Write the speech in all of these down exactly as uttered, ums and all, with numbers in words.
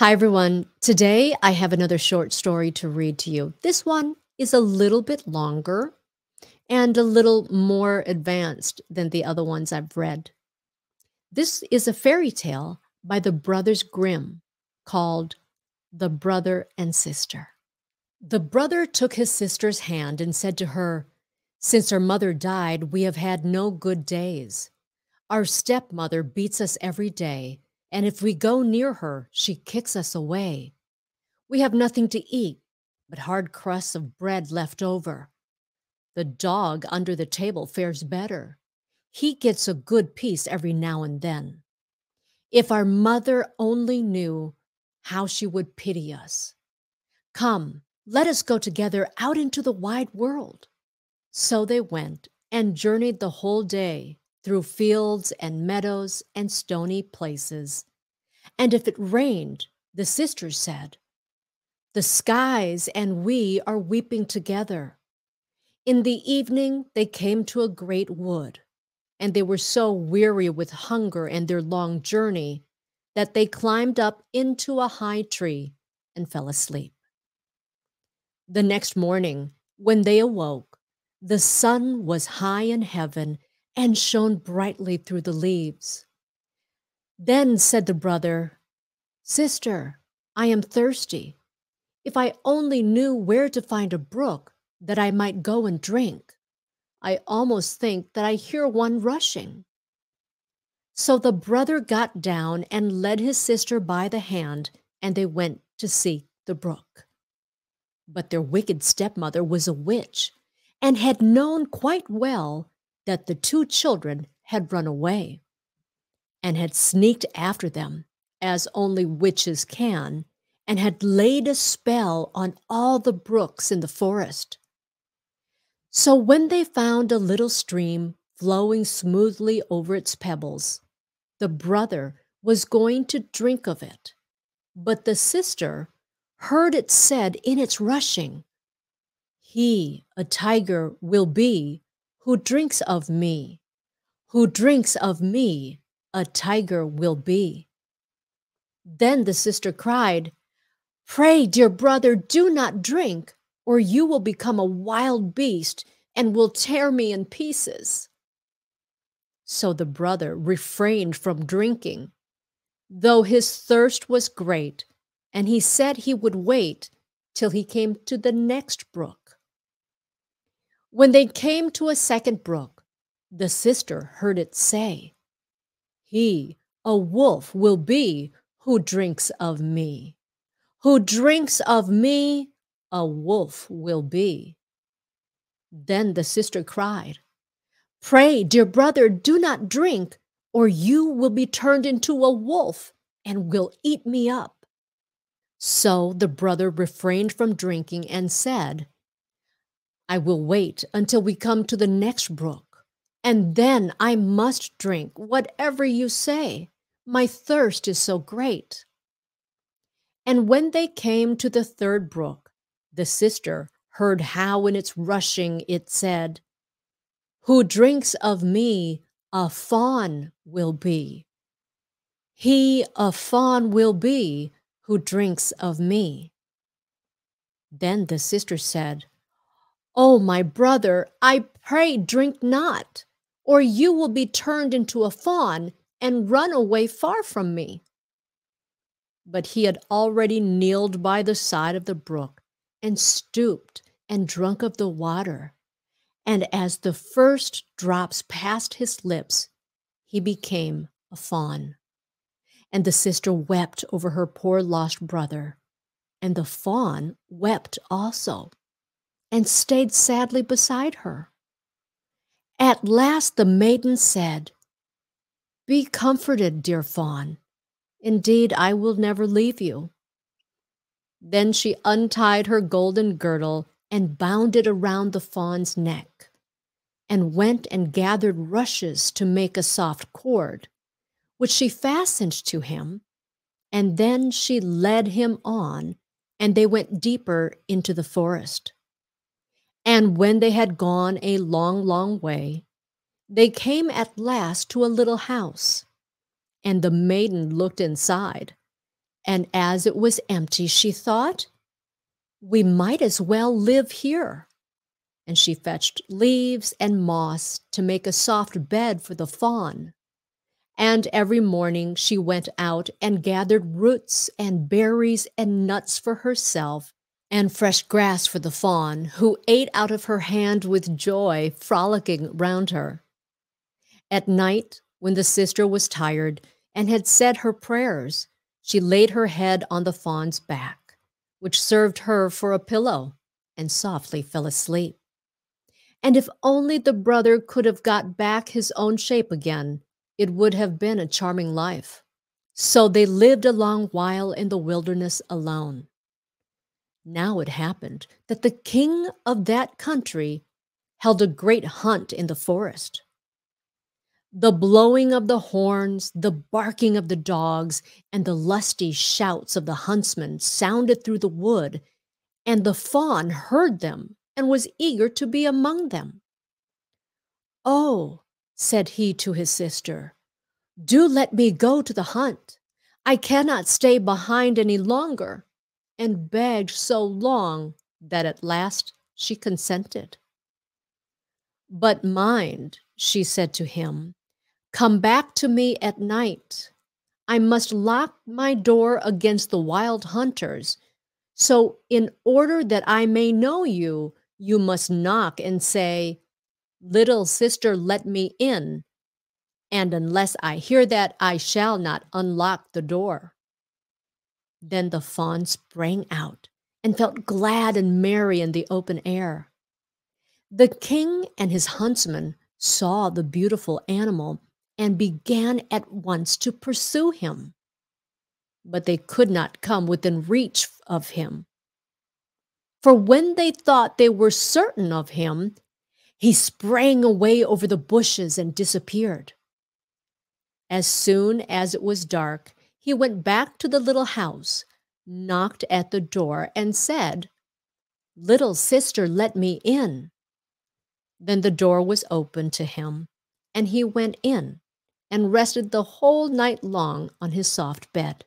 Hi everyone. Today I have another short story to read to you. This one is a little bit longer and a little more advanced than the other ones I've read. This is a fairy tale by the Brothers Grimm called The Brother and Sister. The brother took his sister's hand and said to her, "Since our mother died, we have had no good days. Our stepmother beats us every day, and if we go near her, she kicks us away. We have nothing to eat but hard crusts of bread left over. The dog under the table fares better. He gets a good piece every now and then. If our mother only knew how she would pity us. Come, let us go together out into the wide world." So they went and journeyed the whole day through fields and meadows and stony places. And if it rained, the sisters said, "The skies and we are weeping together." In the evening, they came to a great wood, and they were so weary with hunger and their long journey that they climbed up into a high tree and fell asleep. The next morning, when they awoke, the sun was high in heaven and shone brightly through the leaves. Then said the brother, "Sister, I am thirsty. If I only knew where to find a brook that I might go and drink. I almost think that I hear one rushing." So the brother got down and led his sister by the hand, and they went to seek the brook. But their wicked stepmother was a witch, and had known quite well that the two children had run away, and had sneaked after them, as only witches can, and had laid a spell on all the brooks in the forest. So when they found a little stream flowing smoothly over its pebbles, the brother was going to drink of it, but the sister heard it said in its rushing, "He, a tiger, will be who drinks of me. Who drinks of me, a tiger will be." Then the sister cried, "Pray, dear brother, do not drink, or you will become a wild beast and will tear me in pieces." So the brother refrained from drinking, though his thirst was great, and he said he would wait till he came to the next brook. When they came to a second brook, the sister heard it say, "He, a wolf, will be who drinks of me. Who drinks of me, a wolf will be." Then the sister cried, "Pray, dear brother, do not drink, or you will be turned into a wolf and will eat me up." So the brother refrained from drinking and said, "I will wait until we come to the next brook, and then I must drink whatever you say. My thirst is so great." And when they came to the third brook, the sister heard how in its rushing it said, "Who drinks of me, a fawn will be. He, a fawn will be, who drinks of me." Then the sister said, "Oh, my brother, I pray drink not, or you will be turned into a fawn and run away far from me." But he had already kneeled by the side of the brook and stooped and drunk of the water. And as the first drops passed his lips, he became a fawn. And the sister wept over her poor lost brother, and the fawn wept also, and stayed sadly beside her. At last the maiden said, "Be comforted, dear fawn. Indeed, I will never leave you." Then she untied her golden girdle and bound it around the fawn's neck, and went and gathered rushes to make a soft cord, which she fastened to him, and then she led him on, and they went deeper into the forest. And when they had gone a long, long way, they came at last to a little house, and the maiden looked inside, And as it was empty, she thought, we might as well live here. And she fetched leaves and moss to make a soft bed for the fawn. And every morning she went out and gathered roots and berries and nuts for herself and fresh grass for the fawn, who ate out of her hand with joy, frolicking round her. At night, when the sister was tired and had said her prayers, she laid her head on the fawn's back, which served her for a pillow, and softly fell asleep. And if only the brother could have got back his own shape again, it would have been a charming life. So they lived a long while in the wilderness alone. Now it happened that the king of that country held a great hunt in the forest. The blowing of the horns, the barking of the dogs, and the lusty shouts of the huntsmen sounded through the wood, and the fawn heard them and was eager to be among them. "Oh," said he to his sister, "do let me go to the hunt. I cannot stay behind any longer," and begged so long that at last she consented. "But mind," she said to him, "come back to me at night. I must lock my door against the wild hunters. So in order that I may know you, you must knock and say, 'Little sister, let me in,' and unless I hear that, I shall not unlock the door." Then the fawn sprang out and felt glad and merry in the open air. The king and his huntsmen saw the beautiful animal and began at once to pursue him, but they could not come within reach of him. For when they thought they were certain of him, he sprang away over the bushes and disappeared. As soon as it was dark, he went back to the little house, knocked at the door, and said, "Little sister, let me in." Then the door was opened to him, and he went in and rested the whole night long on his soft bed.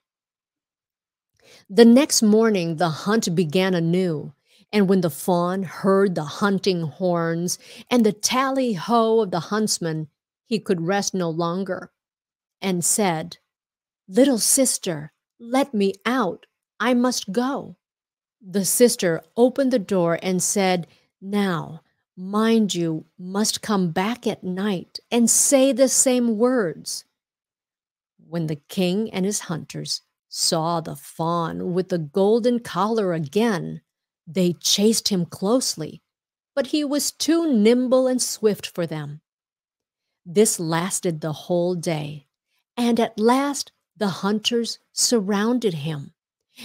The next morning the hunt began anew, and when the fawn heard the hunting horns and the tally-ho of the huntsman, he could rest no longer, and said, "Little sister, let me out. I must go." The sister opened the door and said, "Now, mind you must come back at night and say the same words." When the king and his hunters saw the fawn with the golden collar again, they chased him closely, but he was too nimble and swift for them. This lasted the whole day, and at last the hunters surrounded him,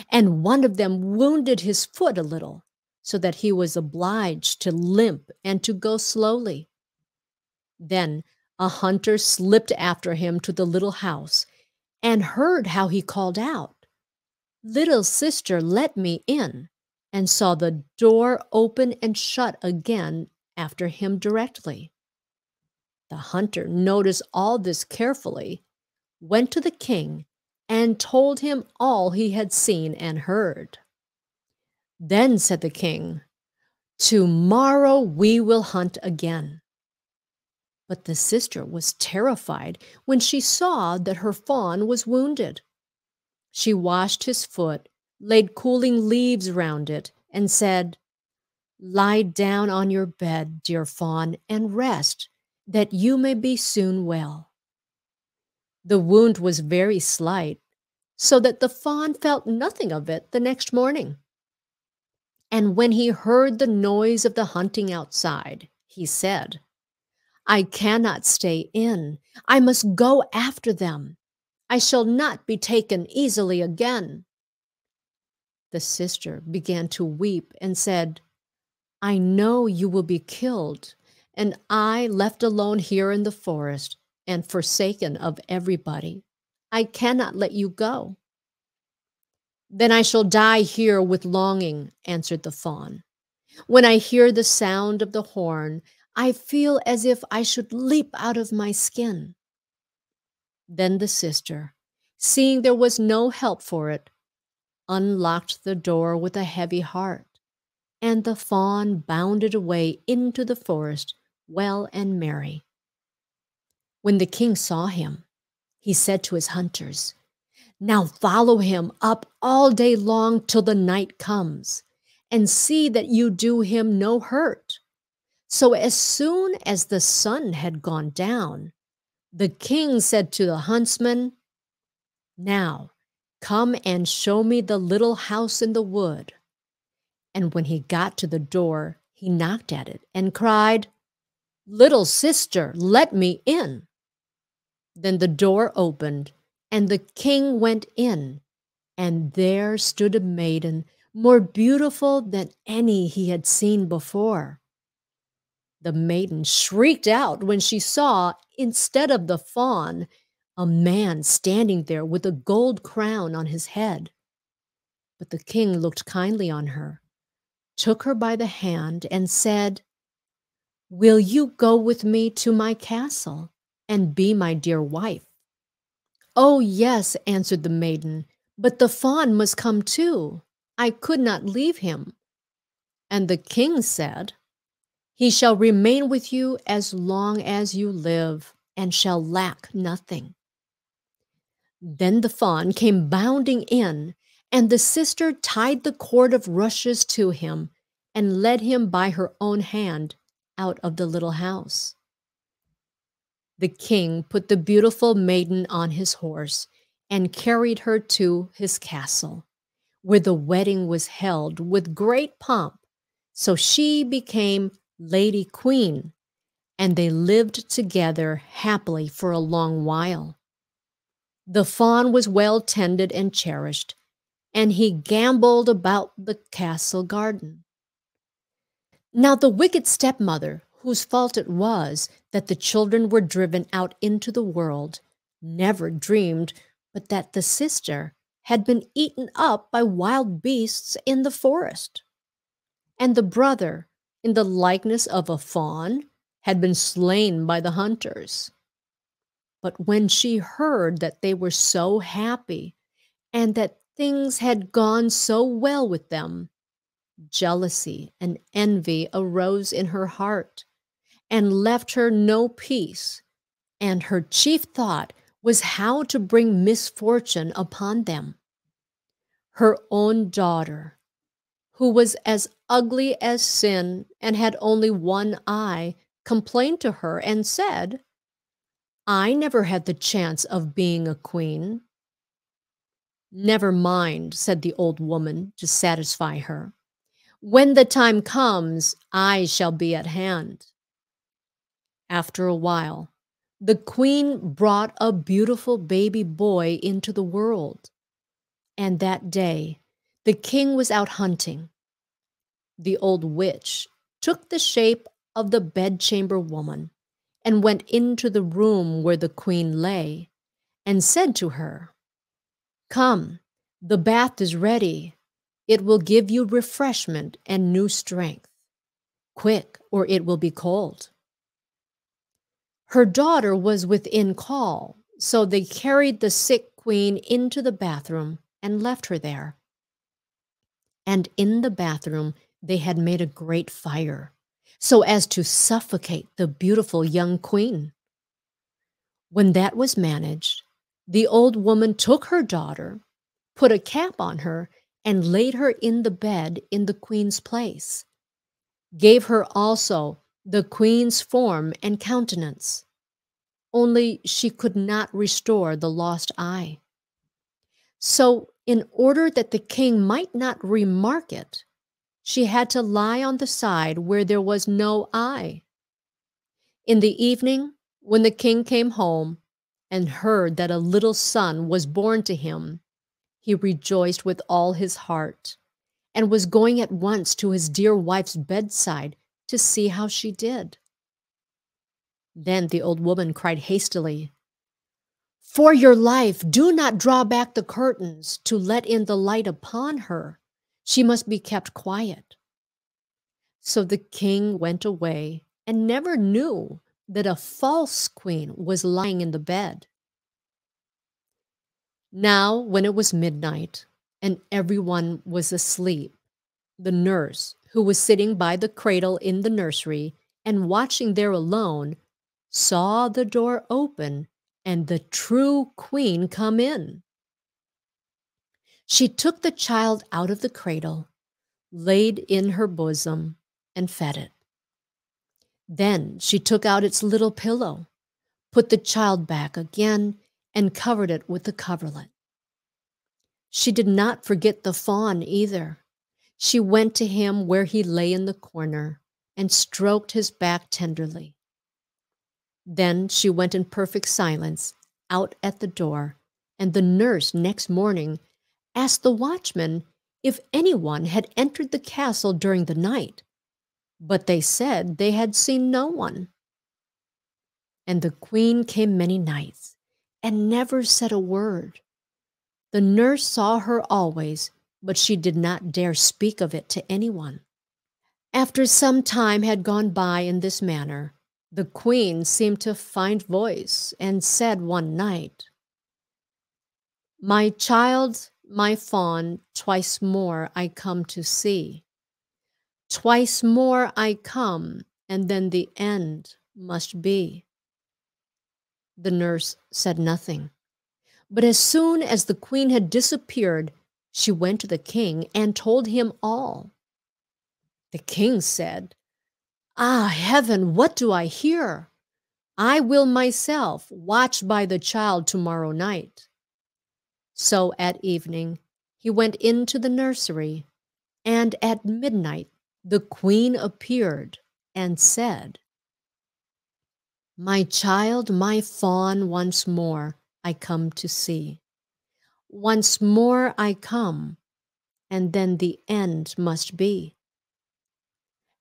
and one of them wounded his foot a little, so that he was obliged to limp and to go slowly. Then a hunter slipped after him to the little house and heard how he called out, "Little sister, let me in," and saw the door open and shut again after him directly. The hunter noticed all this carefully, went to the king, and told him all he had seen and heard. Then said the king, "Tomorrow we will hunt again." But the sister was terrified when she saw that her fawn was wounded. She washed his foot, laid cooling leaves round it, and said, "Lie down on your bed, dear fawn, and rest, that you may be soon well." The wound was very slight, so that the fawn felt nothing of it the next morning. And when he heard the noise of the hunting outside, he said, "I cannot stay in. I must go after them. I shall not be taken easily again." The sister began to weep and said, "I know you will be killed, and I left alone here in the forest and forsaken of everybody. I cannot let you go." "Then I shall die here with longing," answered the fawn. "When I hear the sound of the horn, I feel as if I should leap out of my skin." Then the sister, seeing there was no help for it, unlocked the door with a heavy heart, and the fawn bounded away into the forest, well and merry. When the king saw him, he said to his hunters, "Now follow him up all day long till the night comes, and see that you do him no hurt." So as soon as the sun had gone down, the king said to the huntsman, "Now come and show me the little house in the wood." And when he got to the door, he knocked at it and cried, "Little sister, let me in." Then the door opened, and the king went in, and there stood a maiden more beautiful than any he had seen before. The maiden shrieked out when she saw, instead of the fawn, a man standing there with a gold crown on his head. But the king looked kindly on her, took her by the hand, and said, "Will you go with me to my castle and be my dear wife?" "Oh, yes," answered the maiden, "but the fawn must come too. I could not leave him." And the king said, "He shall remain with you as long as you live, and shall lack nothing." Then the fawn came bounding in, and the sister tied the cord of rushes to him and led him by her own hand out of the little house. The king put the beautiful maiden on his horse and carried her to his castle, where the wedding was held with great pomp. So she became Lady Queen, and they lived together happily for a long while. The fawn was well tended and cherished, and he gambled about the castle garden. Now the wicked stepmother, whose fault it was that the children were driven out into the world, never dreamed but that the sister had been eaten up by wild beasts in the forest, and the brother, in the likeness of a fawn, had been slain by the hunters. But when she heard that they were so happy, and that things had gone so well with them, jealousy and envy arose in her heart and left her no peace, and her chief thought was how to bring misfortune upon them. Her own daughter, who was as ugly as sin and had only one eye, complained to her and said, "I never had the chance of being a queen." "Never mind," said the old woman to satisfy her. "When the time comes, I shall be at hand." After a while, the queen brought a beautiful baby boy into the world, and that day the king was out hunting. The old witch took the shape of the bedchamber woman and went into the room where the queen lay, and said to her, "Come, the bath is ready. It will give you refreshment and new strength. Quick, or it will be cold." Her daughter was within call, so they carried the sick queen into the bathroom and left her there. And in the bathroom they had made a great fire, so as to suffocate the beautiful young queen. When that was managed, the old woman took her daughter, put a cap on her, and laid her in the bed in the queen's place, gave her also the queen's form and countenance, only she could not restore the lost eye. So, in order that the king might not remark it, she had to lie on the side where there was no eye. In the evening, when the king came home and heard that a little son was born to him, he rejoiced with all his heart, and was going at once to his dear wife's bedside to see how she did. Then the old woman cried hastily, "For your life, do not draw back the curtains to let in the light upon her. She must be kept quiet." So the king went away and never knew that a false queen was lying in the bed. Now, when it was midnight, and everyone was asleep. The nurse, who was sitting by the cradle in the nursery and watching there alone, saw the door open and the true queen come in. She took the child out of the cradle, laid in her bosom, and fed it. Then she took out its little pillow, put the child back again, and covered it with the coverlet. She did not forget the fawn either. She went to him where he lay in the corner and stroked his back tenderly. Then she went in perfect silence out at the door, and the nurse next morning asked the watchman if anyone had entered the castle during the night, but they said they had seen no one. And the queen came many nights and never said a word. The nurse saw her always, but she did not dare speak of it to anyone. After some time had gone by in this manner, the queen seemed to find voice and said one night, "My child, my fawn, twice more I come to see. Twice more I come, and then the end must be." The nurse said nothing, but as soon as the queen had disappeared, she went to the king and told him all. The king said, "Ah, heaven, what do I hear? I will myself watch by the child tomorrow night." So at evening, he went into the nursery, and at midnight, the queen appeared and said, "My child, my fawn, once more I come to see. Once more I come, and then the end must be."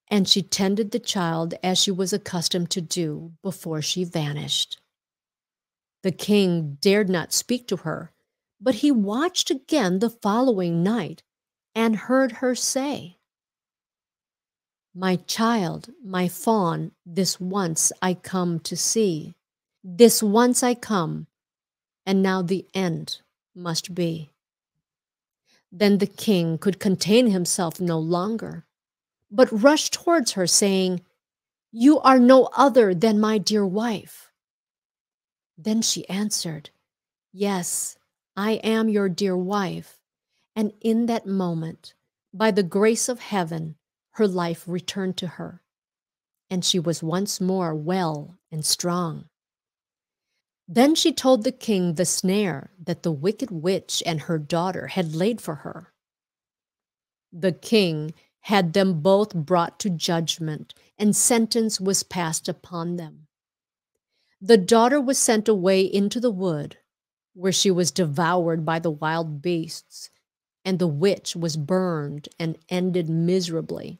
And she tended the child as she was accustomed to do before she vanished. The king dared not speak to her, but he watched again the following night and heard her say, "My child, my fawn, this once I come to see. This once I come, and now the end must be." Then the king could contain himself no longer, but rushed towards her, saying, "You are no other than my dear wife." Then she answered, "Yes, I am your dear wife." And in that moment, by the grace of heaven, her life returned to her, and she was once more well and strong. Then she told the king the snare that the wicked witch and her daughter had laid for her. The king had them both brought to judgment, and sentence was passed upon them. The daughter was sent away into the wood, where she was devoured by the wild beasts, and the witch was burned and ended miserably.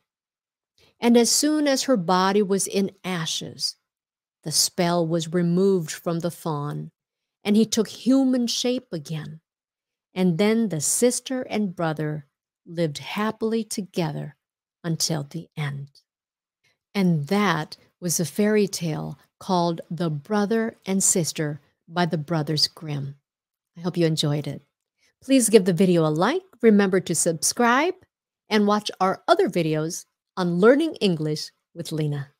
And as soon as her body was in ashes, the spell was removed from the fawn, and he took human shape again. And then the sister and brother lived happily together until the end. And that was a fairy tale called The Brother and Sister by the Brothers Grimm. I hope you enjoyed it. Please give the video a like, remember to subscribe, and watch our other videos on Learning English with Lena.